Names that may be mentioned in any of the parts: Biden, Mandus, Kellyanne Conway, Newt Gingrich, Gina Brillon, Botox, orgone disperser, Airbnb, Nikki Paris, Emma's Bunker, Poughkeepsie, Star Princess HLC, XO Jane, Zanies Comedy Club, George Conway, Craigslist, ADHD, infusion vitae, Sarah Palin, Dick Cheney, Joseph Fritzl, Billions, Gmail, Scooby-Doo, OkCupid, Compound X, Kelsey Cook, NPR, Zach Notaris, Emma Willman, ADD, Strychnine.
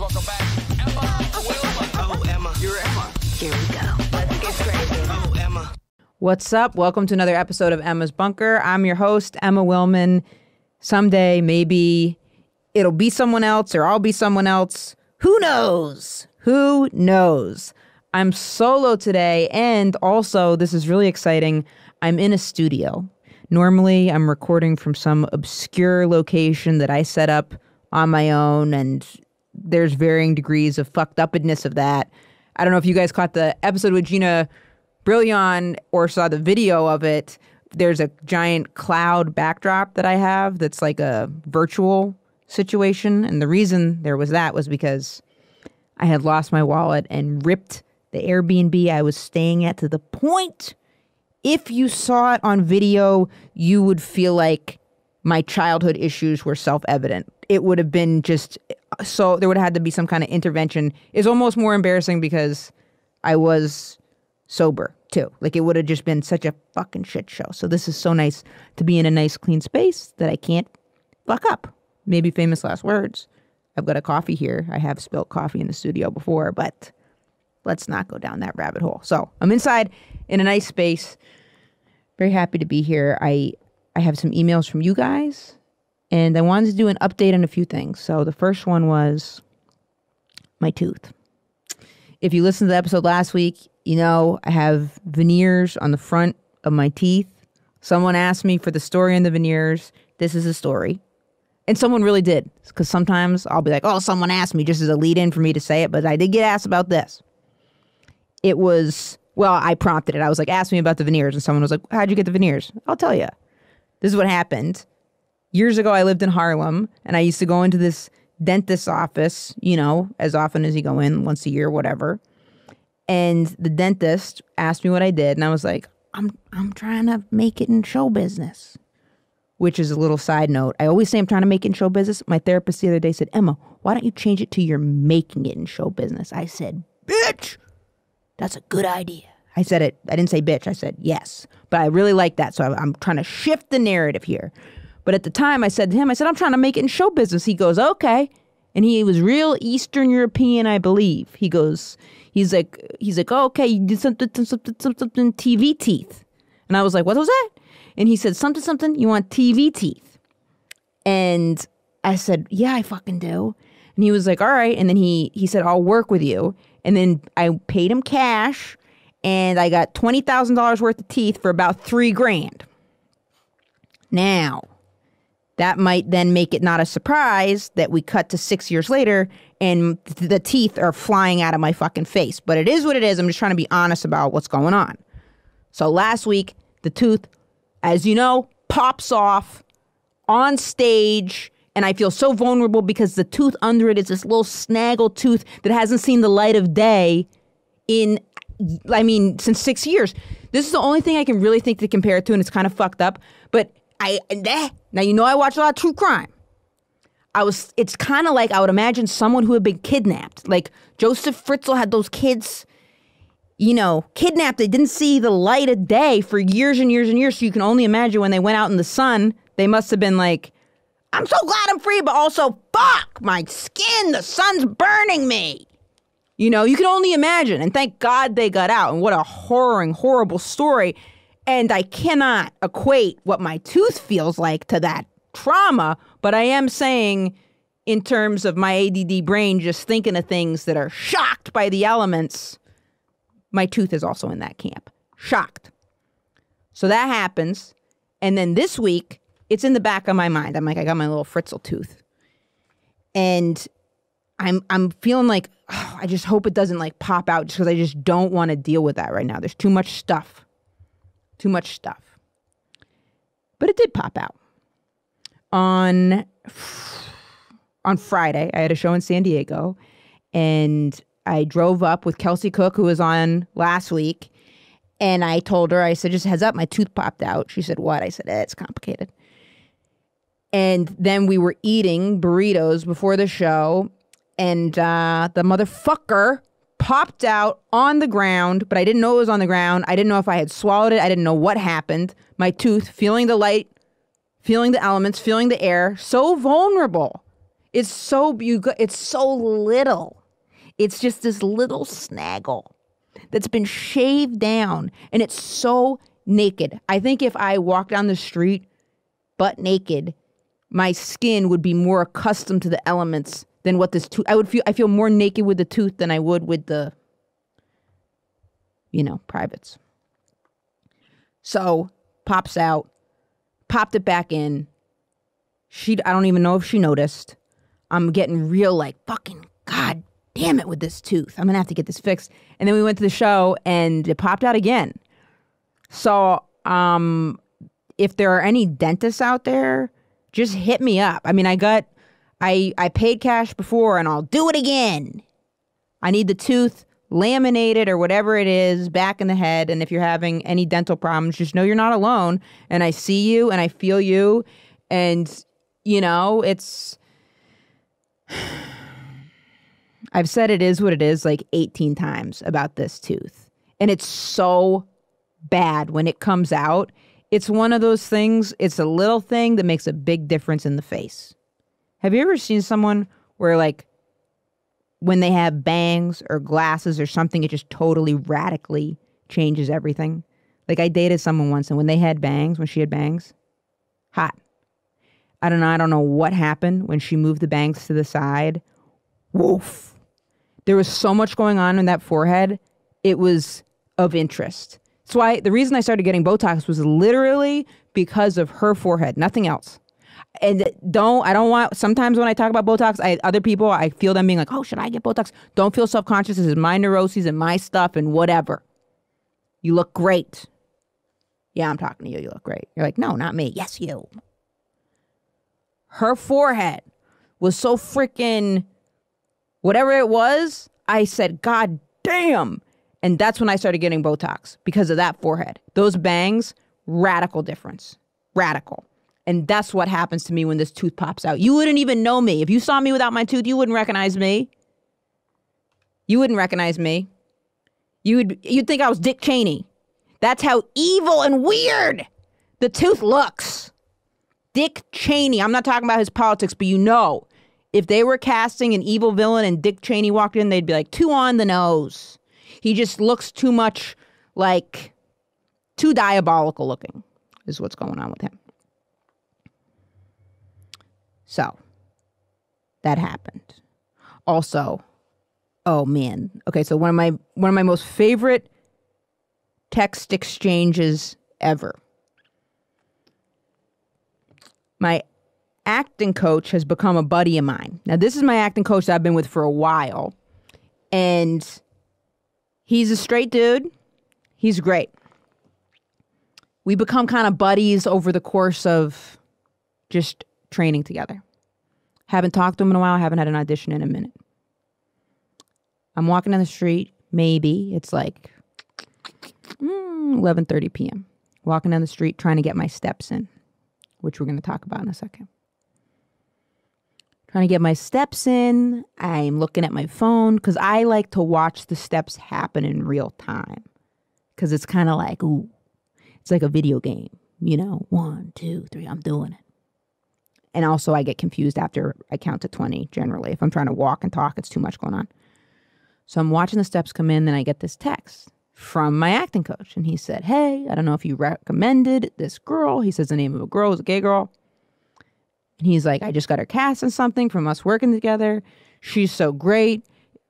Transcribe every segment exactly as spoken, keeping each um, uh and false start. welcome back, Emma Willman. Oh, Emma. You're Emma. Here we go. Let's get crazy. Oh, Emma. What's up? Welcome to another episode of Emma's Bunker. I'm your host, Emma Willman. Someday, maybe it'll be someone else or I'll be someone else. Who knows? Who knows? I'm solo today, and also, this is really exciting, I'm in a studio. Normally, I'm recording from some obscure location that I set up on my own, and there's varying degrees of fucked upness of that. I don't know if you guys caught the episode with Gina Brillon or saw the video of it. There's a giant cloud backdrop that I have that's like a virtual situation, and the reason there was that was because I had lost my wallet and ripped the Airbnb I was staying at to the point, if you saw it on video, you would feel like my childhood issues were self-evident. It would have been just so, there would have had to be some kind of intervention. It's almost more embarrassing because I was sober too. Like, it would have just been such a fucking shit show. So this is so nice to be in a nice clean space that I can't fuck up. Maybe famous last words. I've got a coffee here. I have spilled coffee in the studio before, but let's not go down that rabbit hole. So I'm inside in a nice space. Very happy to be here. I, I have some emails from you guys, and I wanted to do an update on a few things. So the first one was my tooth. If you listened to the episode last week, you know I have veneers on the front of my teeth. Someone asked me for the story on the veneers. This is a story. And someone really did, because sometimes I'll be like, oh, someone asked me, just as a lead-in for me to say it, but I did get asked about this. It was, well, I prompted it. I was like, ask me about the veneers, and someone was like, how'd you get the veneers? I'll tell you. This is what happened. Years ago, I lived in Harlem, and I used to go into this dentist's office, you know, as often as you go in, once a year, whatever. And the dentist asked me what I did, and I was like, I'm, I'm trying to make it in show business. Which is a little side note. I always say I'm trying to make it in show business. My therapist the other day said, Emma, why don't you change it to you're making it in show business? I said, bitch, that's a good idea. I said it. I didn't say bitch. I said yes. But I really like that. So I'm trying to shift the narrative here. But at the time I said to him, I said, I'm trying to make it in show business. He goes, okay. And he was real Eastern European, I believe. He goes, he's like, he's like, oh, okay, you did something, something, something, T V teeth. And I was like, what was that? And he said, something, something, you want T V teeth? And I said, yeah, I fucking do. And he was like, all right. And then he he said, I'll work with you. And then I paid him cash, and I got twenty thousand dollars worth of teeth for about three grand. Now, that might then make it not a surprise that we cut to six years later, and th- the teeth are flying out of my fucking face. But it is what it is. I'm just trying to be honest about what's going on. So last week, the tooth, as you know, pops off on stage, and I feel so vulnerable because the tooth under it is this little snaggle tooth that hasn't seen the light of day in, I mean, since six years. This is the only thing I can really think to compare it to, and it's kind of fucked up. But I, now you know I watch a lot of true crime. I was, it's kind of like I would imagine someone who had been kidnapped. Like Joseph Fritzl had those kids, you know, kidnapped. They didn't see the light of day for years and years and years. So you can only imagine when they went out in the sun, they must have been like, I'm so glad I'm free, but also, fuck, my skin, the sun's burning me. You know, you can only imagine. And thank God they got out. And what a horroring, horrible story. And I cannot equate what my tooth feels like to that trauma. But I am saying, in terms of my A D D brain, just thinking of things that are shocked by the elements, my tooth is also in that camp. Shocked. So that happens. And then this week, it's in the back of my mind. I'm like, I got my little Fritzl tooth. And I'm I'm feeling like, oh, I just hope it doesn't like pop out, just because I just don't want to deal with that right now. There's too much stuff. Too much stuff. But it did pop out. On, on Friday, I had a show in San Diego. And I drove up with Kelsey Cook, who was on last week, and I told her, I said, just heads up, my tooth popped out. She said, what? I said, eh, it's complicated. And then we were eating burritos before the show, and uh, the motherfucker popped out on the ground, but I didn't know it was on the ground. I didn't know if I had swallowed it. I didn't know what happened. My tooth, feeling the light, feeling the elements, feeling the air, so vulnerable. It's so beautiful. It's so little. It's just this little snaggle that's been shaved down, and it's so naked. I think if I walked down the street butt naked, my skin would be more accustomed to the elements than what this tooth. I would feel. I feel more naked with the tooth than I would with the, you know, privates. So pops out, popped it back in. She. I don't even know if she noticed. I'm getting real like, fucking god damn it with this tooth. I'm gonna have to get this fixed. And then we went to the show and it popped out again. So um, if there are any dentists out there, just hit me up. I mean, I got, I, I paid cash before and I'll do it again. I need the tooth laminated or whatever it is back in the head. And if you're having any dental problems, just know you're not alone. And I see you and I feel you. And, you know, it's... I've said it is what it is like eighteen times about this tooth. And it's so bad when it comes out. It's one of those things, it's a little thing that makes a big difference in the face. Have you ever seen someone where like when they have bangs or glasses or something, it just totally radically changes everything? Like I dated someone once and when they had bangs, when she had bangs, hot. I don't know, I don't know what happened when she moved the bangs to the side. Woof. There was so much going on in that forehead. It was of interest. That's why the reason I started getting Botox was literally because of her forehead, nothing else. And don't, I don't want, sometimes when I talk about Botox, I, other people, I feel them being like, oh, should I get Botox? Don't feel self-conscious. This is my neuroses and my stuff and whatever. You look great. Yeah, I'm talking to you. You look great. You're like, no, not me. Yes, you. Her forehead was so freaking whatever it was. I said, god damn. And that's when I started getting Botox because of that forehead. Those bangs, radical difference. Radical. And that's what happens to me when this tooth pops out. You wouldn't even know me. If you saw me without my tooth, you wouldn't recognize me. You wouldn't recognize me. You would, you'd think I was Dick Cheney. That's how evil and weird the tooth looks. Dick Cheney. I'm not talking about his politics, but you know, if they were casting an evil villain and Dick Cheney walked in, they'd be like, two on the nose. He just looks too much like, too diabolical looking is what's going on with him. So, that happened. Also, oh man. Okay, so one of my, one of my most favorite text exchanges ever. My acting coach has become a buddy of mine. Now, this is my acting coach that I've been with for a while. And... he's a straight dude. He's great. We become kind of buddies over the course of just training together. Haven't talked to him in a while. Haven't had an audition in a minute. I'm walking down the street. Maybe it's like eleven thirty p m Walking down the street trying to get my steps in, which we're going to talk about in a second. Trying to get my steps in. I'm looking at my phone because I like to watch the steps happen in real time because it's kind of like, ooh, it's like a video game, you know, one, two, three, I'm doing it. And also I get confused after I count to twenty generally. If I'm trying to walk and talk, it's too much going on. So I'm watching the steps come in, then I get this text from my acting coach. And he said, hey, I don't know if you recommended this girl. He says the name of a girl is a gay girl. And he's like, I just got her cast in something from us working together. She's so great.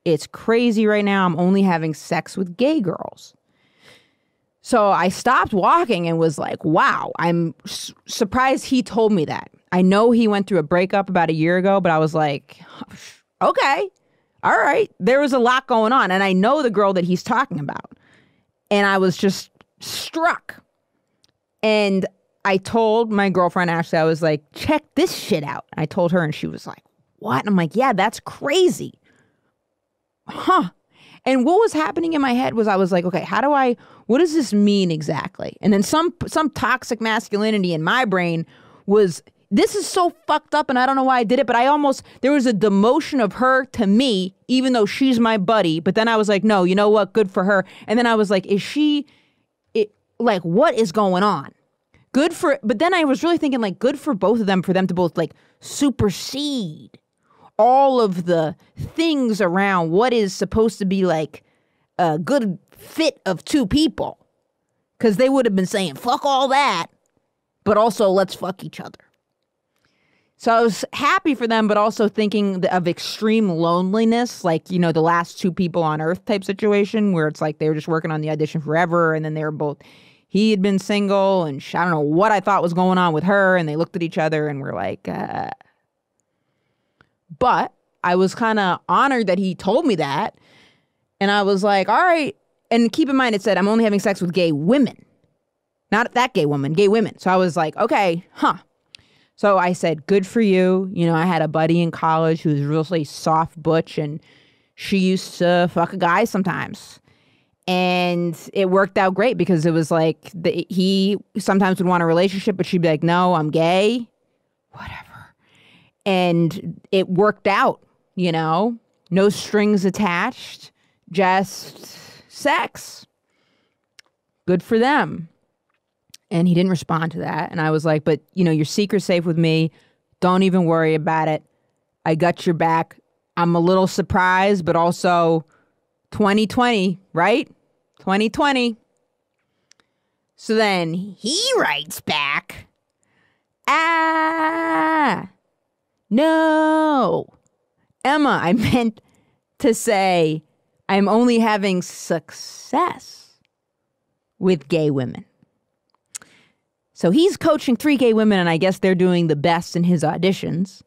It's crazy right now. I'm only having sex with gay girls. So I stopped walking and was like, wow, I'm su- surprised he told me that. I know he went through a breakup about a year ago, but I was like, okay, all right. There was a lot going on. And I know the girl that he's talking about. And I was just struck. And I told my girlfriend, Ashley, I was like, check this shit out. I told her and she was like, what? And I'm like, yeah, that's crazy. Huh. And what was happening in my head was I was like, okay, how do I, what does this mean exactly? And then some some toxic masculinity in my brain was, this is so fucked up and I don't know why I did it, but I almost, there was a demotion of her to me, even though she's my buddy. But then I was like, no, you know what? Good for her. And then I was like, is she, it, like, what is going on? Good for, but then I was really thinking like good for both of them, for them to both like supersede all of the things around what is supposed to be like a good fit of two people. Because they would have been saying, fuck all that, but also let's fuck each other. So I was happy for them, but also thinking of extreme loneliness, like, you know, the last two people on earth type situation where it's like they were just working on the audition forever. And then they were both, he had been single and I don't know what I thought was going on with her. And they looked at each other and were like, uh. But I was kind of honored that he told me that. And I was like, all right. And keep in mind, it said, I'm only having sex with gay women. Not that gay woman, gay women. So I was like, okay, huh. So I said, good for you. You know, I had a buddy in college who was really soft butch, and she used to fuck a guy sometimes. And it worked out great because it was like the, he sometimes would want a relationship, but she'd be like, no, I'm gay, whatever. And it worked out, you know, no strings attached, just sex. Good for them. And he didn't respond to that. And I was like, but, you know, your secret's safe with me. Don't even worry about it. I got your back. I'm a little surprised, but also twenty twenty, right? twenty twenty. So then he writes back, ah, no. Emma, I meant to say I'm only having success with gay women. So he's coaching three gay women, and I guess they're doing the best in his auditions.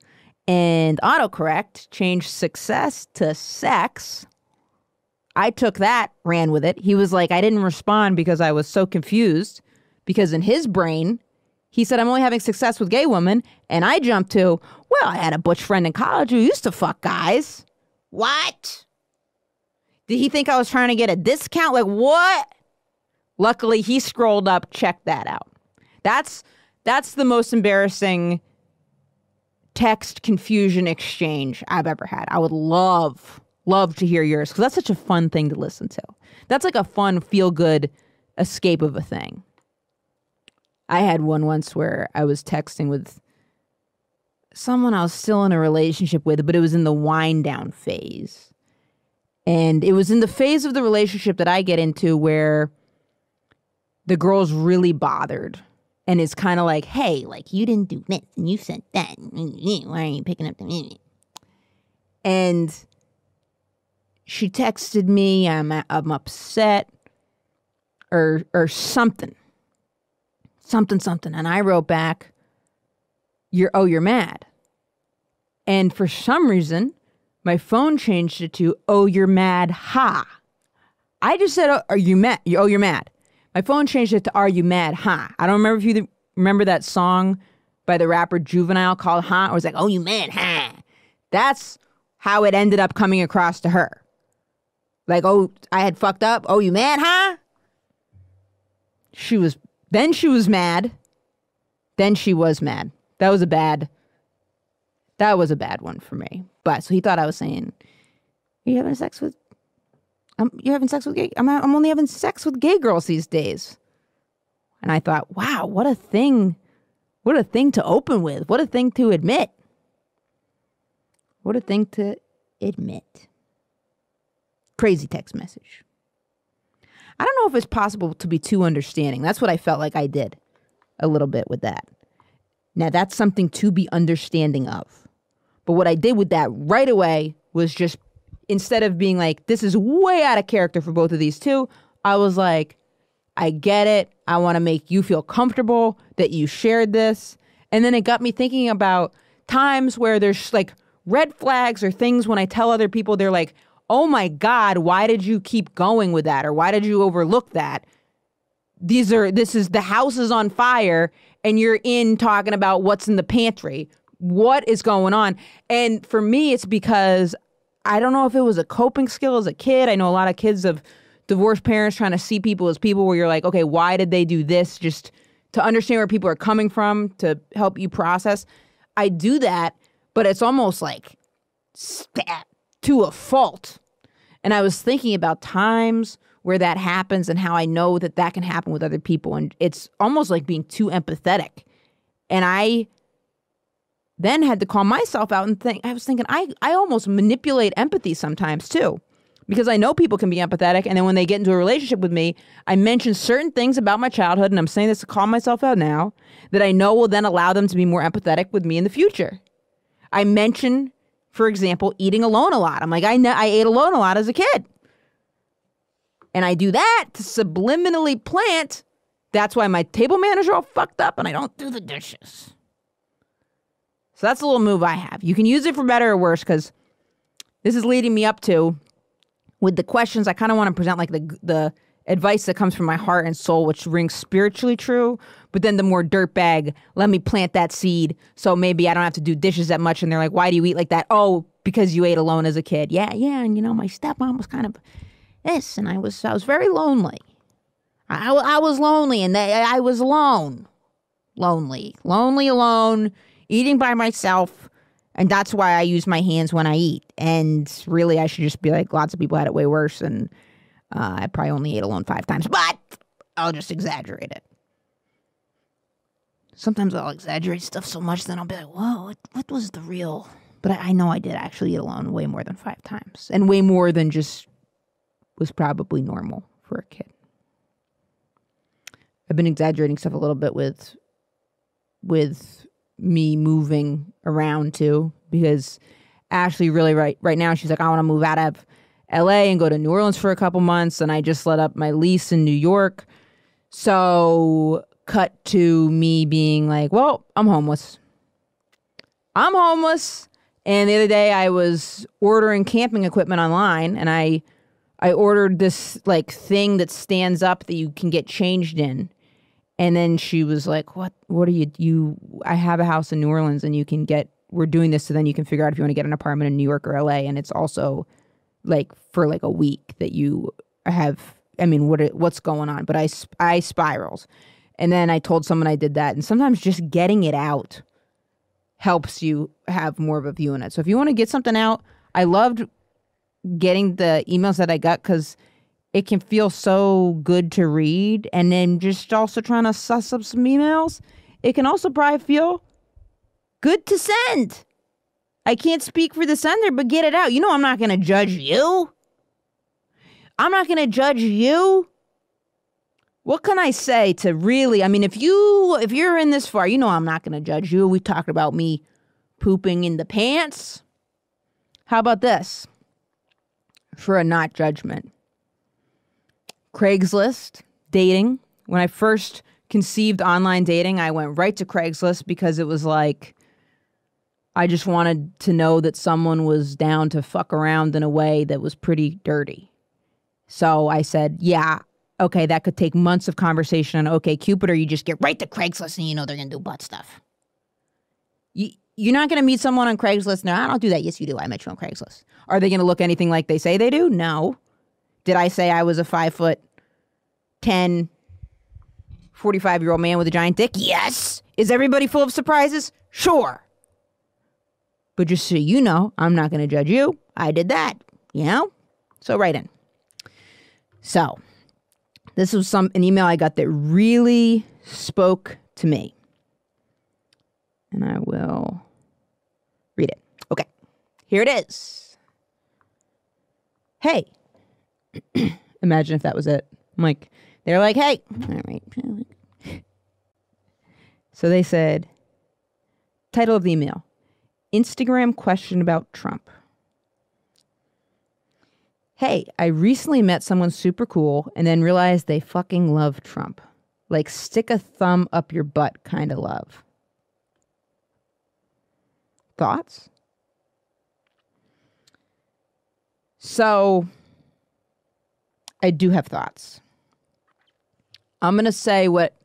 And autocorrect changed success to sex. I took that, ran with it. He was like, I didn't respond because I was so confused. Because in his brain, he said, I'm only having success with gay women. And I jumped to, well, I had a butch friend in college who used to fuck guys. What? Did he think I was trying to get a discount? Like, what? Luckily, he scrolled up, checked that out. That's that's the most embarrassing text confusion exchange I've ever had. I would love, love to hear yours because that's such a fun thing to listen to. That's like a fun, feel-good escape of a thing. I had one once where I was texting with someone I was still in a relationship with, but it was in the wind-down phase. And it was in the phase of the relationship that I get into where the girl's really bothered. And it's kind of like, hey, like, you didn't do this, and you said that. Why aren't you picking up the... And she texted me, I'm I'm upset, or or something. Something, something. And I wrote back, You're oh, you're mad. And for some reason, my phone changed it to, oh, you're mad, ha. I just said, oh, are you mad? Oh, you're mad. My phone changed it to Are You Mad, Huh? I don't remember if you th remember that song by the rapper Juvenile called Huh? Or was like, Oh, You Mad, Huh? That's how it ended up coming across to her. Like, oh, I had fucked up. Oh, you mad, huh? She was, then she was mad. Then she was mad. That was a bad, that was a bad one for me. But, so he thought I was saying, Are you having sex with... I'm, you're having sex with gay... I'm, I'm only having sex with gay girls these days. And I thought, wow, what a thing. What a thing to open with. What a thing to admit. What a thing to admit. Crazy text message. I don't know if it's possible to be too understanding. That's what I felt like I did a little bit with that. Now, that's something to be understanding of. But what I did with that right away was just... Instead of being like, this is way out of character for both of these two, I was like, I get it. I want to make you feel comfortable that you shared this. And then it got me thinking about times where there's like red flags or things when I tell other people, they're like, oh my God, why did you keep going with that? Or why did you overlook that? These are, this is, the house is on fire and you're in talking about what's in the pantry. What is going on? And for me, it's because I don't know if it was a coping skill as a kid. I know a lot of kids of divorced parents trying to see people as people where you're like, okay, why did they do this? Just to understand where people are coming from, to help you process. I do that, but it's almost like to a fault. And I was thinking about times where that happens and how I know that that can happen with other people. And it's almost like being too empathetic. And I then had to call myself out and think, I was thinking, I, I almost manipulate empathy sometimes too, because I know people can be empathetic. And then when they get into a relationship with me, I mention certain things about my childhood, and I'm saying this to call myself out now, that I know will then allow them to be more empathetic with me in the future. I mention, for example, eating alone a lot. I'm like, I know I ate alone a lot as a kid. And I do that to subliminally plant. That's why my table manners are all fucked up and I don't do the dishes. So that's a little move I have. You can use it for better or worse, because this is leading me up to, with the questions, I kind of want to present like the the advice that comes from my heart and soul, which rings spiritually true, but then the more dirtbag, let me plant that seed so maybe I don't have to do dishes that much. And they're like, why do you eat like that? Oh, because you ate alone as a kid. Yeah, yeah, and you know, my stepmom was kind of this, and I was I was very lonely. I, I was lonely, and they, I was alone. Lonely. Lonely, alone, eating by myself, and that's why I use my hands when I eat. And really, I should just be like, lots of people had it way worse, and uh, I probably only ate alone five times, but I'll just exaggerate it. Sometimes I'll exaggerate stuff so much, then I'll be like, whoa, what, what was the real? But I, I know I did actually eat alone way more than five times, and way more than just was probably normal for a kid. I've been exaggerating stuff a little bit with with me moving around too, because Ashley really right right now, she's like, I want to move out of L A and go to New Orleans for a couple months, and I just let up my lease in New York. So cut to me being like, well, I'm homeless. I'm homeless. And the other day I was ordering camping equipment online, and I I ordered this like thing that stands up that you can get changed in. And then she was like, what, what are you, you, I have a house in New Orleans and you can get, we're doing this. So then you can figure out if you want to get an apartment in New York or L A. And it's also like for like a week that you have, I mean, what, what's going on? But I, I spiraled. And then I told someone I did that. And sometimes just getting it out helps you have more of a view in it. So if you want to get something out, I loved getting the emails that I got, because it can feel so good to read. And then just also trying to suss up some emails, it can also probably feel good to send. I can't speak for the sender, but get it out. You know, I'm not going to judge you. I'm not going to judge you. What can I say to really, I mean, if you, if you're in this far, you know, I'm not going to judge you. We talked about me pooping in the pants. How about this? For a not judgment. Craigslist, dating. When I first conceived online dating, I went right to Craigslist because it was like, I just wanted to know that someone was down to fuck around in a way that was pretty dirty. So I said, yeah, okay, that could take months of conversation on OkCupid, or you just get right to Craigslist and you know they're going to do butt stuff. You, you're not going to meet someone on Craigslist. No, I don't do that. Yes, you do. I met you on Craigslist. Are they going to look anything like they say they do? No. Did I say I was a five foot ten, forty-five year old man with a giant dick? Yes. Is everybody full of surprises? Sure. But just so you know, I'm not going to judge you. I did that, you know? So write in. So this was some an email I got that really spoke to me. And I will read it. Okay. Here it is. Hey, imagine if that was it. I'm like, they're like, hey, all right. So they said, title of the email, Instagram question about Trump. Hey, I recently met someone super cool and then realized they fucking love Trump. Like stick a thumb up your butt kind of love. Thoughts? So, I do have thoughts. I'm going to say what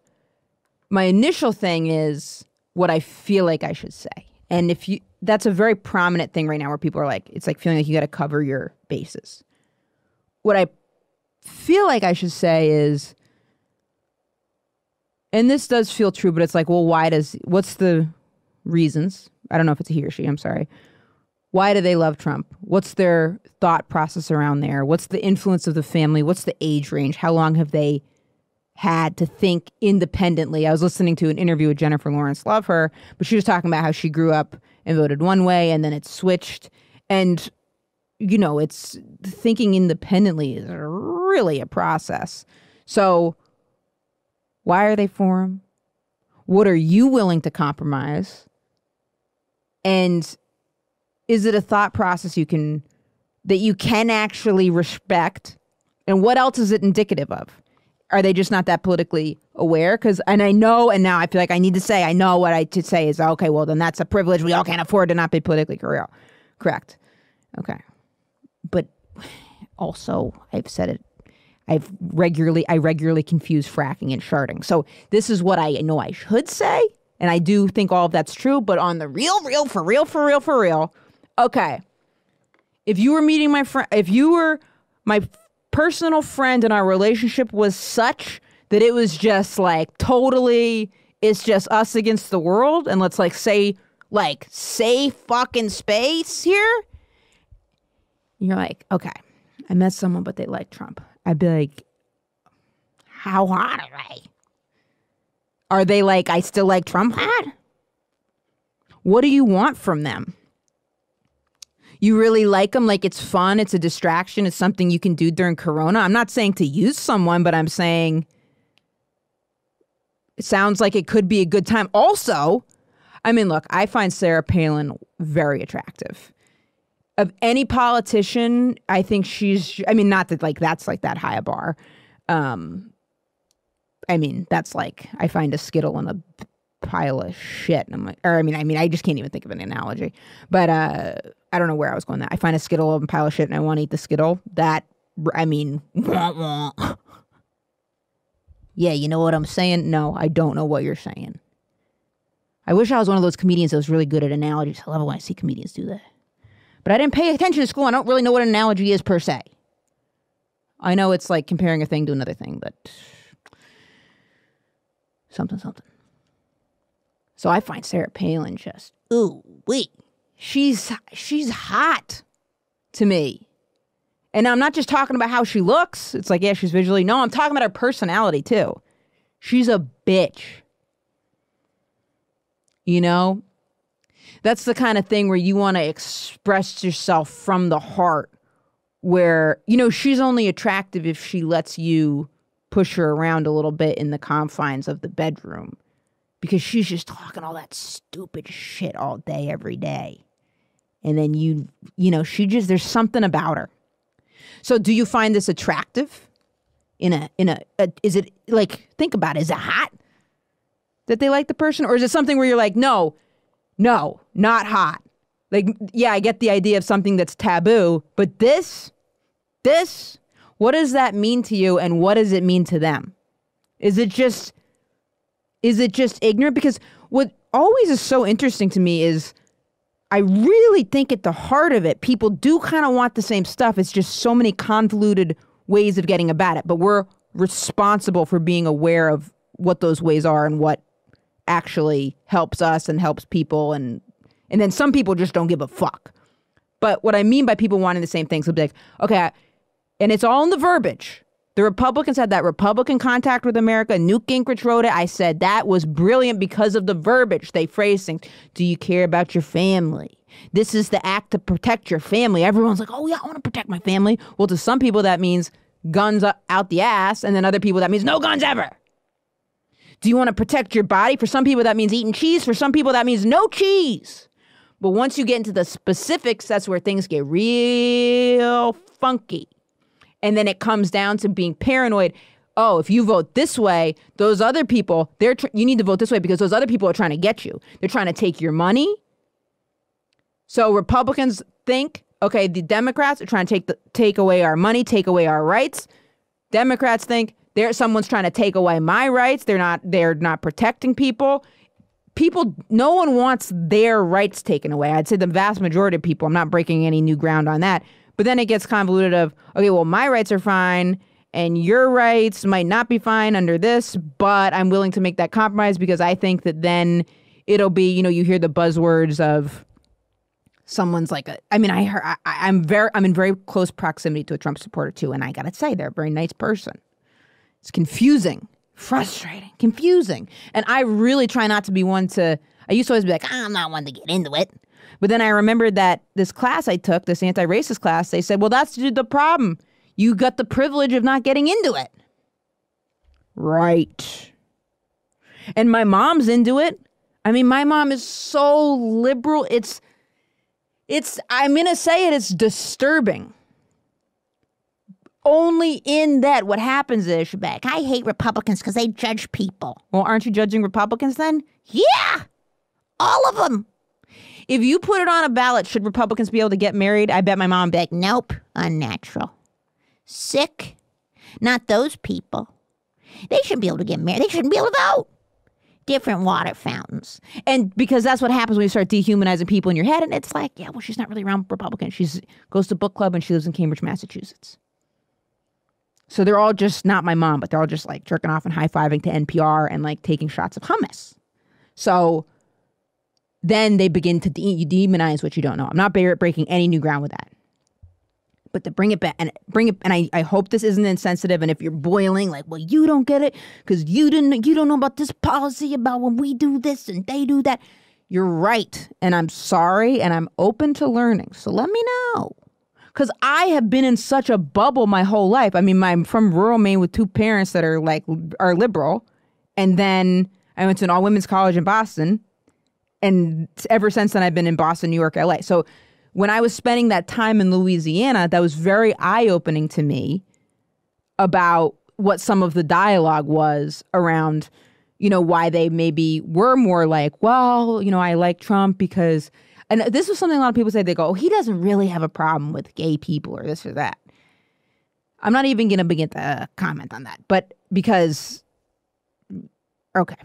my initial thing is, what I feel like I should say. And if you, that's a very prominent thing right now where people are like, it's like feeling like you got to cover your bases. What I feel like I should say is, and this does feel true, but it's like, well, why does, what's the reasons? I don't know if it's a he or she, I'm sorry. Why do they love Trump? What's their thought process around there? What's the influence of the family? What's the age range? How long have they had to think independently. I was listening to an interview with Jennifer Lawrence, love her, but she was talking about how she grew up and voted one way and then it switched. And, you know, it's thinking independently is really a process. So why are they for him? What are you willing to compromise? And is it a thought process you can, that you can actually respect? And what else is it indicative of? Are they just not that politically aware? Because, and I know, and now I feel like I need to say, I know what I to say is, okay, well, then that's a privilege. We all can't afford to not be politically correct. Okay. But also, I've said it, I've regularly, I regularly confuse fracking and sharding. So this is what I know I should say. And I do think all of that's true, but on the real, real, for real, for real, for real. Okay. If you were meeting my friend, if you were my personal friend and our relationship was such that it was just like totally, it's just us against the world. And let's like say, like say fucking space here. You're like, okay, I met someone, but they like Trump. I'd be like, how hot are they? Are they like, I still like Trump hot? What do you want from them? You really like them? Like it's fun. It's a distraction. It's something you can do during Corona. I'm not saying to use someone, but I'm saying it sounds like it could be a good time. Also, I mean, look, I find Sarah Palin very attractive. Of any politician, I think she's, I mean, not that like that's like that high a bar. Um, I mean, that's like, I find a Skittle in a pile of shit. And I'm like, or I mean, I mean, I just can't even think of an analogy. But uh, I don't know where I was going that. I find a Skittle in a pile of shit and I want to eat the Skittle. That, I mean, yeah, you know what I'm saying? No, I don't know what you're saying. I wish I was one of those comedians that was really good at analogies. I love it when I see comedians do that. But I didn't pay attention to school. I don't really know what an analogy is per se. I know it's like comparing a thing to another thing, but something, something. So I find Sarah Palin just, ooh, wait. She's, she's hot to me. And I'm not just talking about how she looks. It's like, yeah, she's visually. No, I'm talking about her personality too. She's a bitch. You know? That's the kind of thing where you want to express yourself from the heart where, you know, she's only attractive if she lets you push her around a little bit in the confines of the bedroom because she's just talking all that stupid shit all day, every day. And then you, you know, she just, there's something about her. So do you find this attractive in a, in a, a is it like, think about it, is it hot that they like the person? Or is it something where you're like, no, no, not hot. Like, yeah, I get the idea of something that's taboo, but this, this, what does that mean to you and what does it mean to them? Is it just, is it just ignorant? Because what always is so interesting to me is I really think at the heart of it, people do kind of want the same stuff. It's just so many convoluted ways of getting about it, but we're responsible for being aware of what those ways are and what actually helps us and helps people, and and then some people just don't give a fuck. But what I mean by people wanting the same things would be like, okay, and it's all in the verbiage. The Republicans had that Republican Contact with America. Newt Gingrich wrote it. I said that was brilliant because of the verbiage. They phrased things. Do you care about your family? This is the act to protect your family. Everyone's like, oh yeah, I want to protect my family. Well, to some people that means guns out the ass, and then other people that means no guns ever. Do you want to protect your body? For some people, that means eating cheese. For some people, that means no cheese. But once you get into the specifics, that's where things get real funky. And then it comes down to being paranoid. Oh, if you vote this way, those other people, they're tr- you need to vote this way because those other people are trying to get you. They're trying to take your money. So Republicans think, okay, the Democrats are trying to take, the, take away our money, take away our rights. Democrats think, There, someone's trying to take away my rights. They're not, they're not protecting people. People, no one wants their rights taken away. I'd say the vast majority of people, I'm not breaking any new ground on that. But then it gets convoluted of, okay, well, my rights are fine and your rights might not be fine under this, but I'm willing to make that compromise because I think that then it'll be, you know, you hear the buzzwords of someone's like, a, I mean, I, I, I'm very, I'm in very close proximity to a Trump supporter too. And I got to say, they're a very nice person. It's confusing frustrating, confusing. And I really try not to be one to, I used to always be like, I'm not one to get into it. But then I remembered that this class I took, this anti-racist class, they said, well, that's the problem. You got the privilege of not getting into it. Right. And my mom's into it. I mean, my mom is so liberal. It's, it's, I'm going to say it, it's disturbing. Only in that what happens is, she's back, I hate Republicans because they judge people. Well, aren't you judging Republicans then? Yeah, all of them. If you put it on a ballot, should Republicans be able to get married? I bet my mom would be like, nope, unnatural. Sick. Not those people. They shouldn't be able to get married. They shouldn't be able to vote. Different water fountains. And because that's what happens when you start dehumanizing people in your head. And it's like, yeah, well, she's not really around Republicans. She goes to book club and she lives in Cambridge, Massachusetts. So they're all just, not my mom, but they're all just like jerking off and high-fiving to N P R and like taking shots of hummus. So then they begin to de demonize what you don't know. I'm not breaking any new ground with that. But to bring it back, and bring it, and I, I hope this isn't insensitive, and if you're boiling, like, well, you don't get it, because you didn't, you don't know about this policy, about when we do this and they do that. You're right, and I'm sorry, and I'm open to learning, so let me know. Because I have been in such a bubble my whole life. I mean, my, I'm from rural Maine with two parents that are like are liberal. And then I went to an all-women's college in Boston. And ever since then, I've been in Boston, New York, L A. So when I was spending that time in Louisiana, that was very eye-opening to me about what some of the dialogue was around, you know, why they maybe were more like, well, you know, I like Trump because... And this was something a lot of people say. They go, oh, he doesn't really have a problem with gay people or this or that. I'm not even going to begin to comment on that. But because, okay,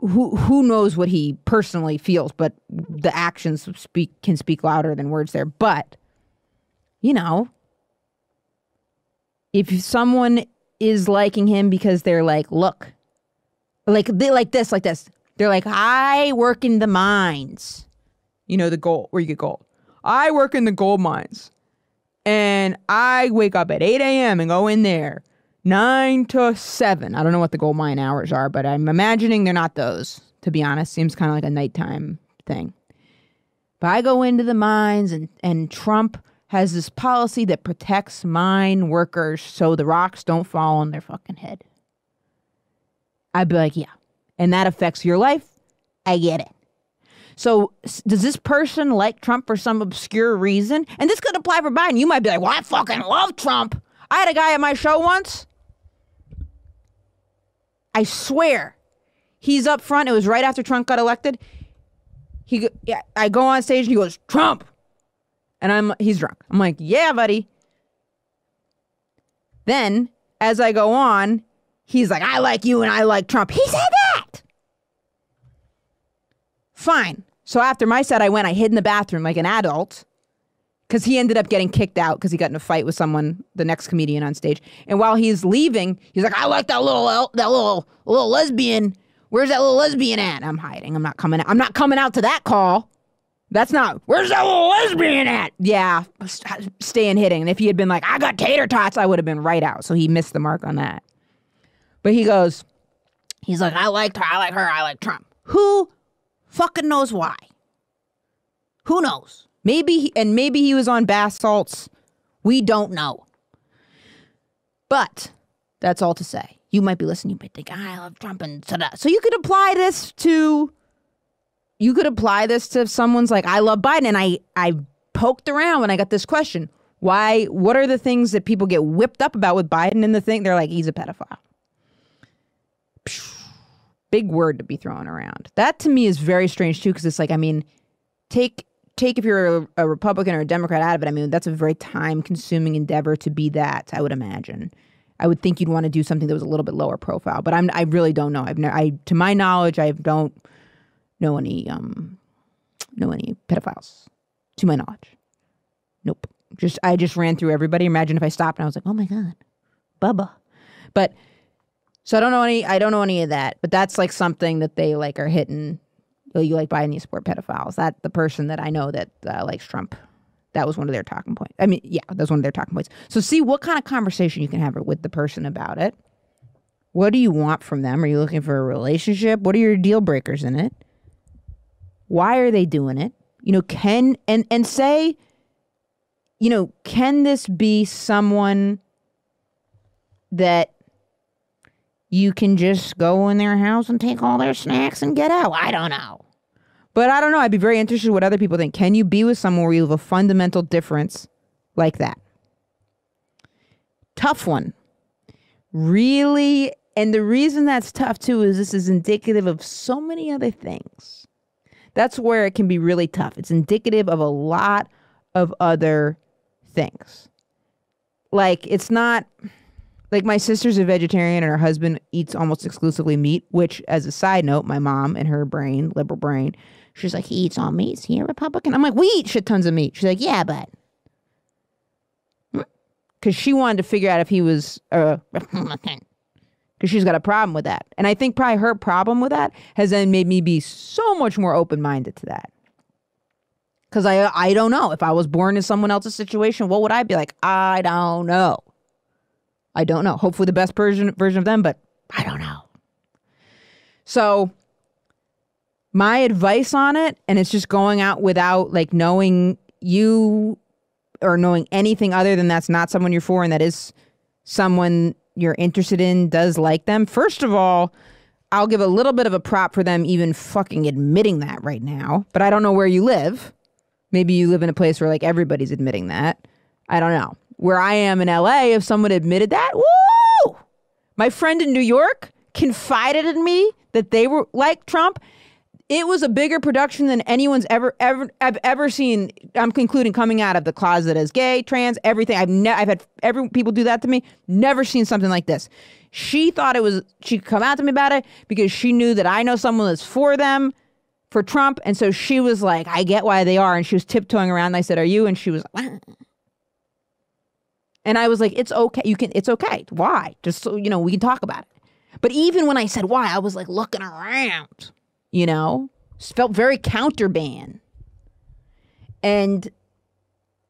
who who knows what he personally feels, but the actions speak can speak louder than words there. But, you know, if someone is liking him because they're like, look, like, they, like this, like this. They're like, I work in the mines. You know, the gold, where you get gold. I work in the gold mines. And I wake up at eight A M and go in there. nine to seven. I don't know what the gold mine hours are, but I'm imagining they're not those, to be honest. Seems kind of like a nighttime thing. But I go into the mines, and, and Trump has this policy that protects mine workers so the rocks don't fall on their fucking head. I'd be like, yeah. And that affects your life? I get it. So does this person like Trump for some obscure reason? And this could apply for Biden. You might be like, well, I fucking love Trump. I had a guy at my show once. I swear. He's up front. It was right after Trump got elected. He, I go on stage and he goes, Trump. And I'm, he's drunk. I'm like, yeah, buddy. Then as I go on, he's like, I like you and I like Trump. He said that. Fine. So after my set, I went, I hid in the bathroom like an adult, because he ended up getting kicked out because he got in a fight with someone, the next comedian on stage. And while he's leaving, he's like, I like that little, that little, little lesbian. Where's that little lesbian at? I'm hiding. I'm not coming out. I'm not coming out to that call. That's not, where's that little lesbian at? Yeah, staying hitting. And if he had been like, I got tater tots, I would have been right out. So he missed the mark on that. But he goes, he's like, I liked her. I like her. I like Trump. Who fucking knows why? Who knows? Maybe, he, and maybe he was on bath salts. We don't know. But that's all to say. You might be listening. You might think, I love Trump and ta-da. So you could apply this to, you could apply this to if someone's like, I love Biden. And I, I poked around when I got this question. Why, what are the things that people get whipped up about with Biden and the thing? They're like, he's a pedophile. Big word to be thrown around. That to me is very strange too, because it's like, I mean, take take if you're a, a Republican or a Democrat out of it. I mean, that's a very time-consuming endeavor to be that. I would imagine. I would think you'd want to do something that was a little bit lower profile. But I'm I really don't know. I've never, I to my knowledge, I don't know any um know any pedophiles to my knowledge. Nope. Just I just ran through everybody. Imagine if I stopped and I was like, oh my god, Bubba, but. So I don't know any. I don't know any of that, but that's like something that they like are hitting. Oh, you like Biden, you support pedophiles. That the person that I know that uh, likes Trump. That was one of their talking points. I mean, yeah, that was one of their talking points. So see what kind of conversation you can have with the person about it. What do you want from them? Are you looking for a relationship? What are your deal breakers in it? Why are they doing it? You know, can, and, and say, you know, can this be someone that you can just go in their house and take all their snacks and get out? I don't know. But I don't know. I'd be very interested in what other people think. Can you be with someone where you have a fundamental difference like that? Tough one. Really. And the reason that's tough, too, is this is indicative of so many other things. That's where it can be really tough. It's indicative of a lot of other things. Like, it's not... Like, my sister's a vegetarian and her husband eats almost exclusively meat, which, as a side note, my mom and her brain, liberal brain, she's like, he eats all meat. Is he a Republican? I'm like, we eat shit tons of meat. She's like, yeah, but... Because she wanted to figure out if he was a Republican. Because she's got a problem with that. And I think probably her problem with that has then made me be so much more open-minded to that. Because I, I don't know. If I was born in someone else's situation, what would I be like? I don't know. I don't know. Hopefully the best version version of them, but I don't know. So my advice on it, and it's just going out without like knowing you or knowing anything other than that's not someone you're for and that is someone you're interested in, does like them. First of all, I'll give a little bit of a prop for them even fucking admitting that right now, but I don't know where you live. Maybe you live in a place where like everybody's admitting that. I don't know. Where I am in L A, if someone admitted that, woo! My friend in New York confided in me that they were like Trump. It was a bigger production than anyone's ever, ever, I've ever seen. I'm concluding coming out of the closet as gay, trans, everything. I've never, I've had every people do that to me. Never seen something like this. She thought it was, she could come out to me about it because she knew that I know someone that's for them, for Trump. And so she was like, I get why they are. And she was tiptoeing around. And I said, are you? And she was like, wow. And I was like, it's okay. You can, it's okay. Why? Just so, you know, we can talk about it. But even when I said why, I was like looking around, you know, felt very counterban. And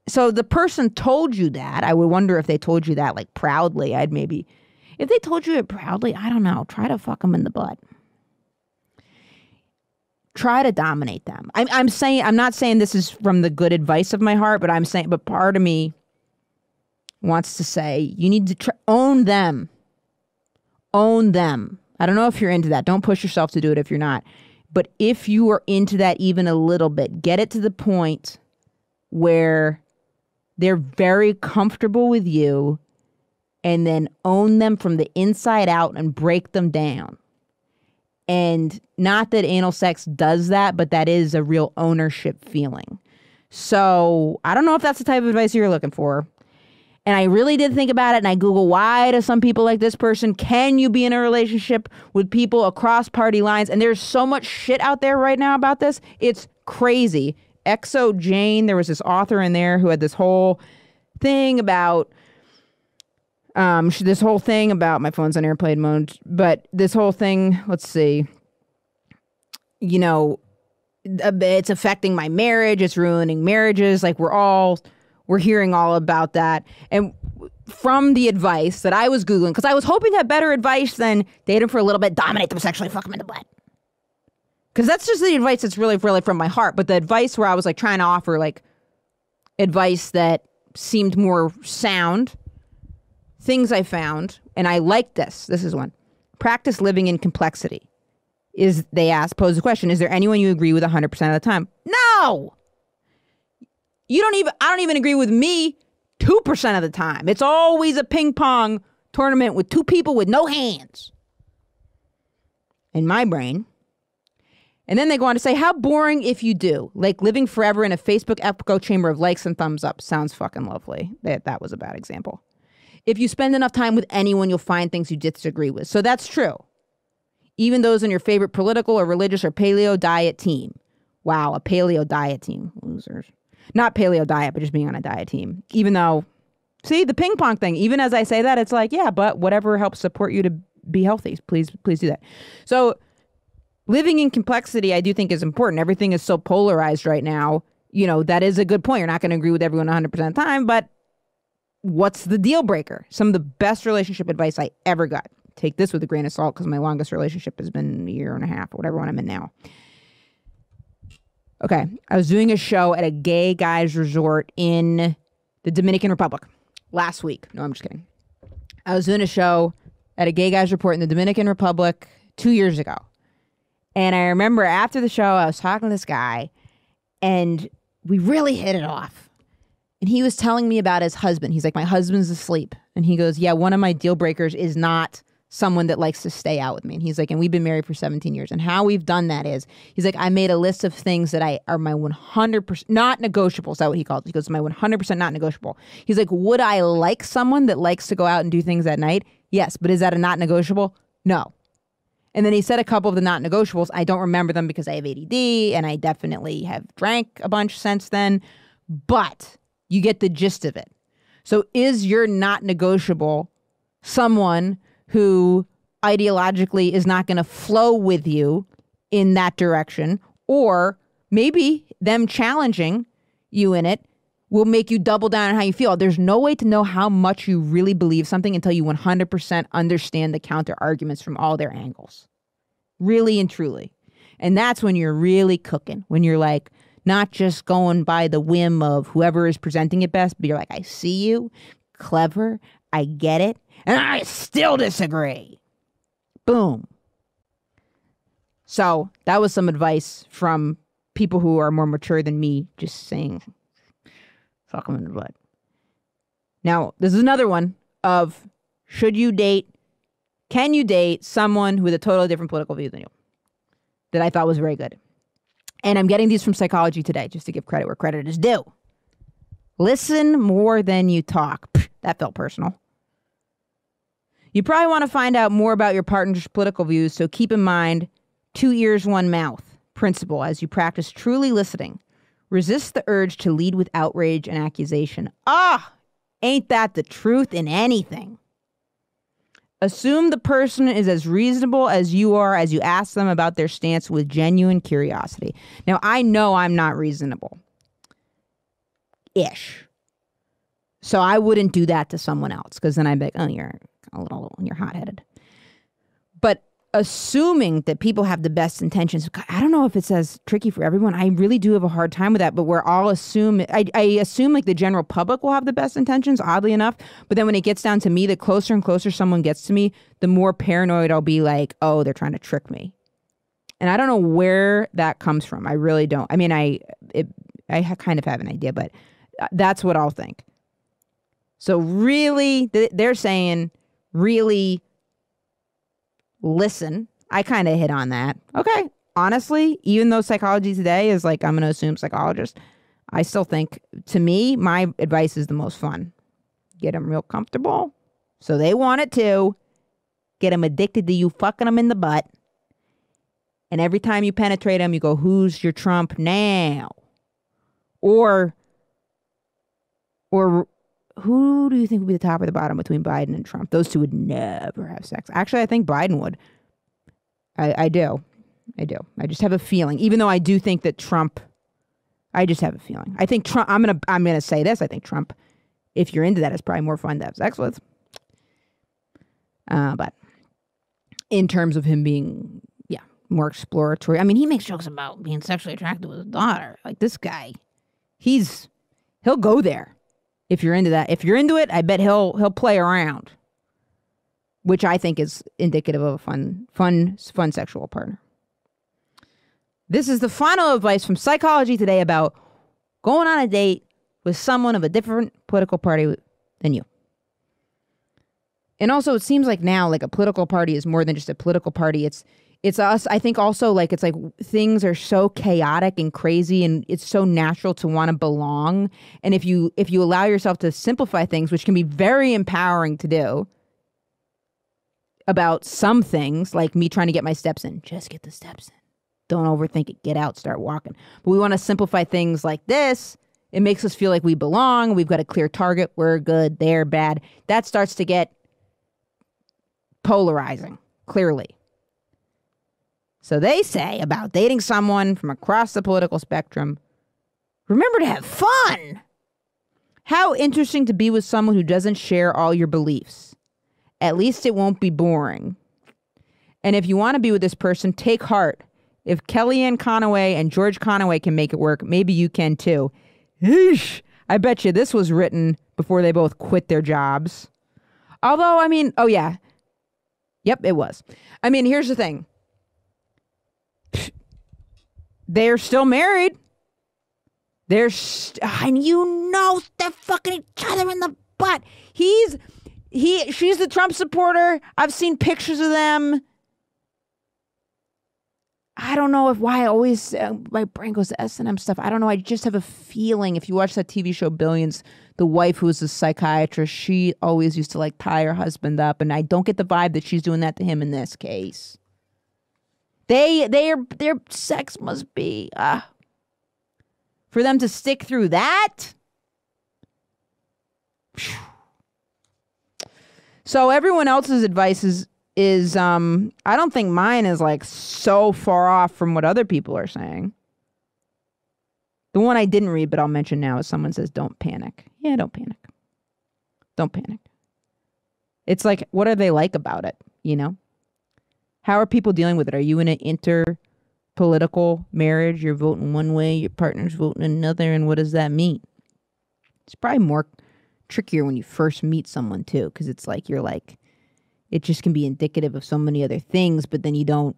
so the person told you that. I would wonder if they told you that like proudly. I'd maybe, if they told you it proudly, I don't know. Try to fuck them in the butt. Try to dominate them. I'm, I'm saying, I'm not saying this is from the good advice of my heart, but I'm saying, but part of me wants to say, you need to try, own them. Own them. I don't know if you're into that. Don't push yourself to do it if you're not. But if you are into that even a little bit, get it to the point where they're very comfortable with you and then own them from the inside out and break them down. And not that anal sex does that, but that is a real ownership feeling. So I don't know if that's the type of advice you're looking for. And I really did think about it, and I Google, why do some people like this person, can you be in a relationship with people across party lines? And there's so much shit out there right now about this. It's crazy. X O Jane, there was this author in there who had this whole thing about, um, this whole thing about, my phone's on airplane mode, but this whole thing, let's see, you know, it's affecting my marriage, it's ruining marriages, like we're all... We're hearing all about that. And from the advice that I was Googling, because I was hoping to have better advice than date them for a little bit, dominate them sexually, fuck them in the butt. Because that's just the advice that's really, really from my heart. But the advice where I was like trying to offer like advice that seemed more sound, things I found, and I like this. This is one. Practice living in complexity. Is they asked, pose the question, is there anyone you agree with one hundred percent of the time? No! You don't even, I don't even agree with me two percent of the time. It's always a ping pong tournament with two people with no hands in my brain. And then they go on to say, how boring if you do. Like living forever in a Facebook echo chamber of likes and thumbs up. Sounds fucking lovely. That, that was a bad example. If you spend enough time with anyone, you'll find things you disagree with. So that's true. Even those in your favorite political or religious or paleo diet team. Wow, a paleo diet team. Losers. Not paleo diet, but just being on a diet team. Even though, see, the ping pong thing, even as I say that, it's like, yeah, but whatever helps support you to be healthy, please, please do that. So living in complexity, I do think is important. Everything is so polarized right now. You know, that is a good point. You're not going to agree with everyone one hundred percent of the time, but what's the deal breaker? Some of the best relationship advice I ever got. take this with a grain of salt because my longest relationship has been a year and a half or whatever one I'm in now. Okay. I was doing a show at a gay guys resort in the Dominican Republic last week. No, I'm just kidding. I was doing a show at a gay guys report in the Dominican Republic two years ago. And I remember after the show, I was talking to this guy and we really hit it off. And he was telling me about his husband. He's like, my husband's asleep. And he goes, yeah, one of my deal breakers is not someone that likes to stay out with me. And he's like, and we've been married for seventeen years. And how we've done that is, he's like, I made a list of things that I are my one hundred percent not negotiable. Is that what he called it? He goes, my one hundred percent not negotiable. He's like, would I like someone that likes to go out and do things at night? Yes. But is that a not negotiable? No. And then he said a couple of the not negotiables. I don't remember them because I have A D D and I definitely have drank a bunch since then. But you get the gist of it. So is your not negotiable someone who ideologically is not going to flow with you in that direction, or maybe them challenging you in it will make you double down on how you feel. There's no way to know how much you really believe something until you one hundred percent understand the counter arguments from all their angles, really and truly. And that's when you're really cooking, when you're like, not just going by the whim of whoever is presenting it best, but you're like, I see you, clever, I get it, and I still disagree. Boom. So that was some advice from people who are more mature than me, just saying, fuck them in the butt. Now, this is another one of, should you date, can you date someone with a totally different political view than you? That I thought was very good. And I'm getting these from Psychology Today, just to give credit where credit is due. Listen more than you talk. Pfft, that felt personal. You probably want to find out more about your partner's political views, so keep in mind two ears, one mouth principle as you practice truly listening. Resist the urge to lead with outrage and accusation. Ah, ain't that the truth in anything? Assume the person is as reasonable as you are as you ask them about their stance with genuine curiosity. Now, I know I'm not reasonable-ish. So I wouldn't do that to someone else because then I'd be like, oh, you're a little, you're hot-headed. But assuming that people have the best intentions, God, I don't know if it's as tricky for everyone. I really do have a hard time with that, but we're all assume, I, I assume like the general public will have the best intentions, oddly enough. But then when it gets down to me, the closer and closer someone gets to me, the more paranoid I'll be like, oh, they're trying to trick me. And I don't know where that comes from. I really don't. I mean, I, it, I kind of have an idea, but that's what I'll think. So really, th they're saying really listen. I kind of hit on that. Okay. Honestly, even though Psychology Today is like, I'm going to assume psychologist, I still think, to me, my advice is the most fun. Get them real comfortable. So they want it too. Get them addicted to you fucking them in the butt. And every time you penetrate them, you go, who's your Trump now? Or, or, who do you think would be the top or the bottom between Biden and Trump? Those two would never have sex. Actually, I think Biden would. I, I do. I do. I just have a feeling. Even though I do think that Trump, I just have a feeling. I think Trump, I'm going to I'm gonna say this. I think Trump, if you're into that, is probably more fun to have sex with. Uh, but in terms of him being, yeah, more exploratory. I mean, he makes jokes about being sexually attracted with his daughter. Like this guy, he's, he'll go there. If you're into that, if you're into it, I bet he'll he'll play around, which I think is indicative of a fun, fun, fun sexual partner. This is the final advice from Psychology Today about going on a date with someone of a different political party than you. And also, it seems like now, like a political party is more than just a political party. It's it's us. I think also like it's like things are so chaotic and crazy, and it's so natural to want to belong. And if you if you allow yourself to simplify things, which can be very empowering to do about some things, like me trying to get my steps in, just get the steps in. Don't overthink it. Get out, start walking. But we want to simplify things like this. It makes us feel like we belong. We've got a clear target. We're good. They're bad. That starts to get polarizing, clearly. So they say about dating someone from across the political spectrum, remember to have fun. How interesting to be with someone who doesn't share all your beliefs. At least it won't be boring. And if you want to be with this person, take heart. If Kellyanne Conway and George Conway can make it work, maybe you can too. Eesh. I bet you this was written before they both quit their jobs. Although, I mean, oh yeah. Yep, it was. I mean, here's the thing. They're still married. They're st- and you know they're fucking each other in the butt. He's he she's the Trump supporter. I've seen pictures of them. I don't know if why I always, uh, my brain goes to S and M stuff. I don't know. I just have a feeling. If you watch that T V show Billions, the wife who is a psychiatrist, she always used to like tie her husband up. And I don't get the vibe that she's doing that to him in this case. They, they are, their sex must be, uh, for them to stick through that. So everyone else's advice is, is um I don't think mine is like so far off from what other people are saying. The one I didn't read but I'll mention now is someone says don't panic. Yeah, don't panic. Don't panic. It's like, what are they like about it, you know? How are people dealing with it? Are you in an inter-political marriage? You're voting one way, your partner's voting another, and what does that mean? It's probably more trickier when you first meet someone too, because it's like you're like, it just can be indicative of so many other things, but then you don't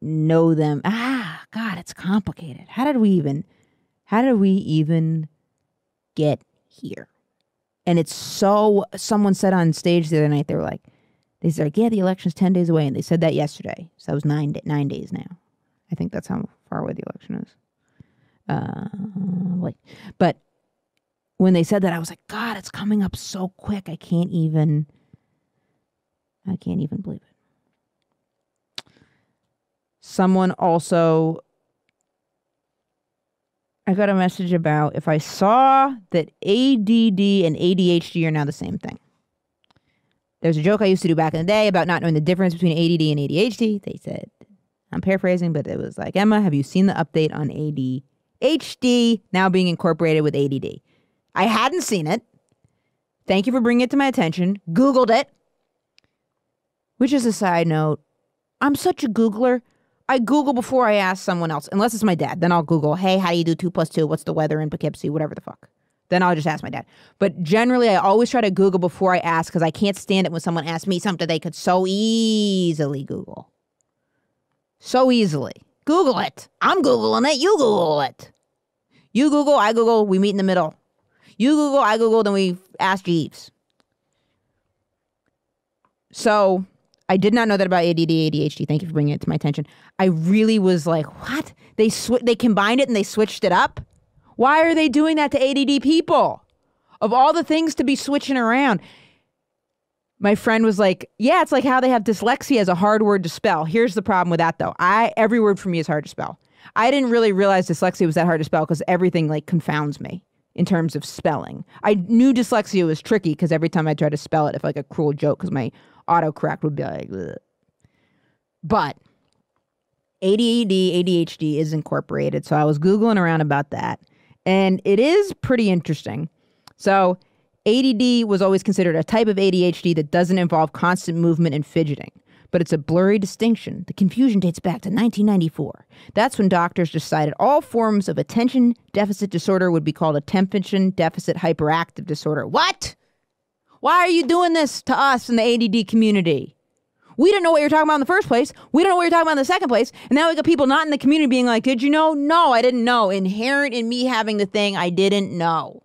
know them. Ah, God, it's complicated. How did we even, how did we even get here? And it's so, someone said on stage the other night, they were like, they said, like, yeah, the election's ten days away. And they said that yesterday. So that was nine, nine days now. I think that's how far away the election is. Uh, like, but when they said that, I was like, God, it's coming up so quick. I can't even... I can't even believe it. Someone also, I got a message about if I saw that A D D and A D H D are now the same thing. There's a joke I used to do back in the day about not knowing the difference between A D D and A D H D. They said, I'm paraphrasing, but it was like, Emma, have you seen the update on A D H D now being incorporated with A D D? I hadn't seen it. Thank you for bringing it to my attention. Googled it. Which is a side note, I'm such a Googler. I Google before I ask someone else, unless it's my dad. Then I'll Google, hey, how do you do two plus two? What's the weather in Poughkeepsie? Whatever the fuck. Then I'll just ask my dad. But generally, I always try to Google before I ask because I can't stand it when someone asks me something they could so easily Google. So easily. Google it. I'm Googling it. You Google it. You Google, I Google, we meet in the middle. You Google, I Google, then we ask Jeeves. So... I did not know that about A D D, A D H D. Thank you for bringing it to my attention. I really was like, what? They sw- they combined it and they switched it up? Why are they doing that to A D D people? Of all the things to be switching around. My friend was like, yeah, it's like how they have dyslexia as a hard word to spell. Here's the problem with that, though. I every word for me is hard to spell. I didn't really realize dyslexia was that hard to spell because everything like confounds me in terms of spelling. I knew dyslexia was tricky because every time I tried to spell it, it felt like a cruel joke because my... autocorrect would be like, bleh. But A D D, A D H D is incorporated. So I was Googling around about that. And it is pretty interesting. So A D D was always considered a type of A D H D that doesn't involve constant movement and fidgeting. But it's a blurry distinction. The confusion dates back to nineteen ninety-four. That's when doctors decided all forms of attention deficit disorder would be called attention deficit hyperactive disorder. What? Why are you doing this to us in the A D D community? We didn't know what you were talking about in the first place. We don't know what you're talking about in the second place. And now we got people not in the community being like, did you know? No, I didn't know. Inherent in me having the thing I didn't know.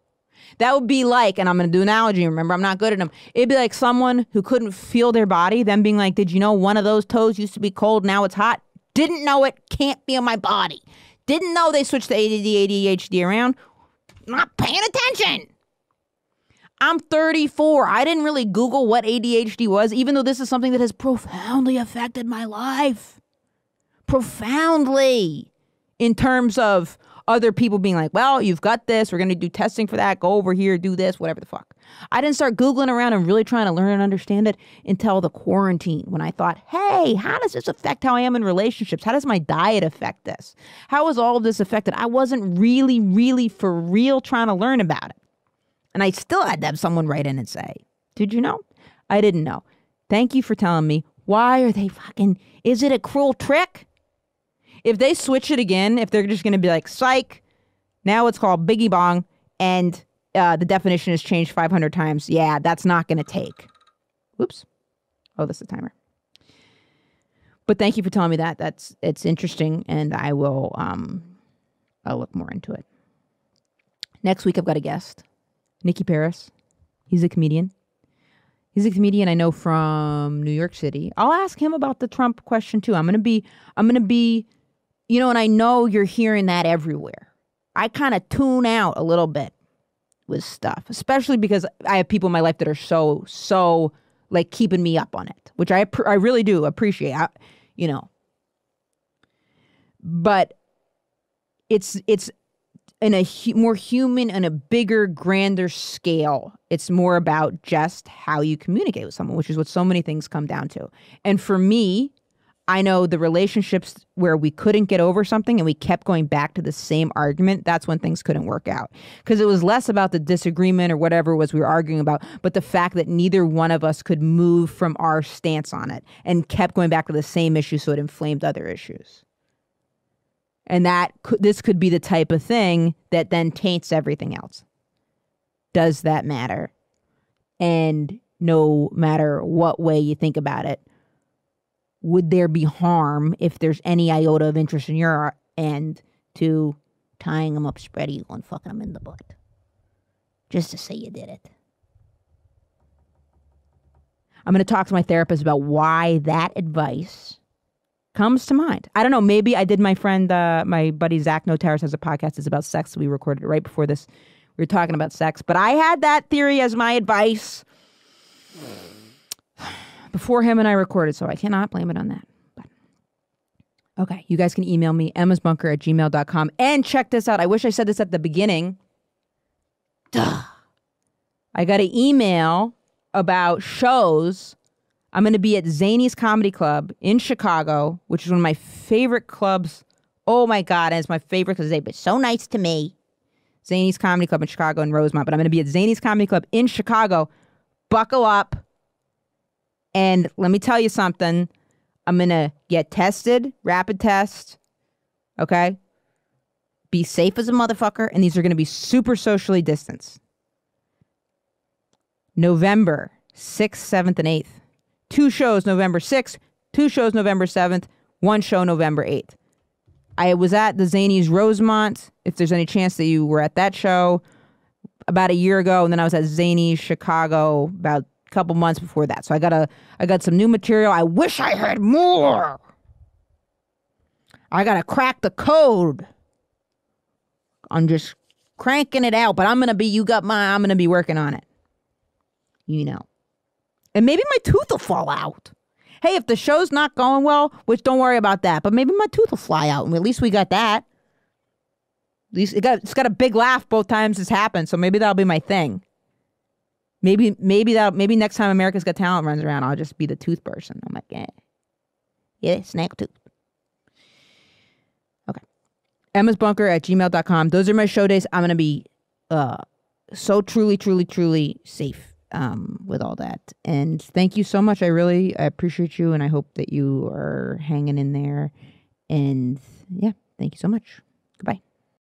That would be like, and I'm going to do an analogy. Remember, I'm not good at them. It'd be like someone who couldn't feel their body, them being like, did you know one of those toes used to be cold, now it's hot? Didn't know it, can't feel my body. Didn't know they switched the A D D, A D H D around. Not paying attention. I'm thirty-four. I didn't really Google what A D H D was, even though this is something that has profoundly affected my life. Profoundly. In terms of other people being like, well, you've got this. We're going to do testing for that. Go over here, do this, whatever the fuck. I didn't start Googling around and really trying to learn and understand it until the quarantine when I thought, hey, how does this affect how I am in relationships? How does my diet affect this? How is all of this affected? I wasn't really, really for real trying to learn about it. And I still had to have someone write in and say, did you know? I didn't know. Thank you for telling me. Why are they fucking, is it a cruel trick? If they switch it again, if they're just going to be like, psych, now it's called Biggie Bong, and uh, the definition has changed five hundred times. Yeah, that's not going to take. Whoops. Oh, that's the timer. But thank you for telling me that. That's, it's interesting, and I will, um, I'll look more into it. Next week, I've got a guest, Nikki Paris. He's a comedian. He's a comedian I know from New York City. I'll ask him about the Trump question too. I'm gonna be, I'm gonna be, you know, and I know you're hearing that everywhere. I kind of tune out a little bit with stuff, especially because I have people in my life that are so, so like keeping me up on it, which I, I really do appreciate, I, you know. But it's, it's, in a hu more human and a bigger, grander scale. It's more about just how you communicate with someone, which is what so many things come down to. And for me, I know the relationships where we couldn't get over something and we kept going back to the same argument, that's when things couldn't work out. Because it was less about the disagreement or whatever it was we were arguing about, but the fact that neither one of us could move from our stance on it and kept going back to the same issue, so it inflamed other issues. And that this could be the type of thing that then taints everything else. Does that matter? And no matter what way you think about it, would there be harm if there's any iota of interest in your end to tying them up spread eagle and fucking them in the butt? Just to say you did it. I'm going to talk to my therapist about why that advice comes to mind. I don't know. Maybe I did. My friend, uh, my buddy Zach Notaris has a podcast. It's about sex. We recorded it right before this. We were talking about sex, but I had that theory as my advice before him and I recorded, so I cannot blame it on that. But okay, you guys can email me emmasbunker at gmail dot com and check this out. I wish I said this at the beginning. Duh. I got an email about shows. I'm going to be at Zanies Comedy Club in Chicago, which is one of my favorite clubs. Oh, my God. And it's my favorite because they've been so nice to me. Zanies Comedy Club in Chicago and Rosemont. But I'm going to be at Zanies Comedy Club in Chicago. Buckle up. And let me tell you something. I'm going to get tested, rapid test. Okay? Be safe as a motherfucker. And these are going to be super socially distanced. November sixth, seventh, and eighth. Two shows November sixth, two shows November seventh, one show November eighth. I was at the Zanies Rosemont, if there's any chance that you were at that show, about a year ago, and then I was at Zanies Chicago about a couple months before that. So I got a, I got some new material. I wish I had more. I got to crack the code. I'm just cranking it out, but I'm going to be, you got my, I'm going to be working on it. You know. And maybe my tooth will fall out. Hey, if the show's not going well, which don't worry about that, but maybe my tooth will fly out. And at least we got that. At least it got, it's got a big laugh both times it's happened. So maybe that'll be my thing. Maybe, maybe that, maybe next time America's Got Talent runs around, I'll just be the tooth person. I'm like, eh. Yeah, snack tooth. Okay. emmasbunker at gmail dot com. Those are my show days. I'm going to be uh, so truly, truly, truly safe. Um, with all that. And thank you so much. I really I appreciate you, and I hope that you are hanging in there. And yeah, thank you so much. Goodbye.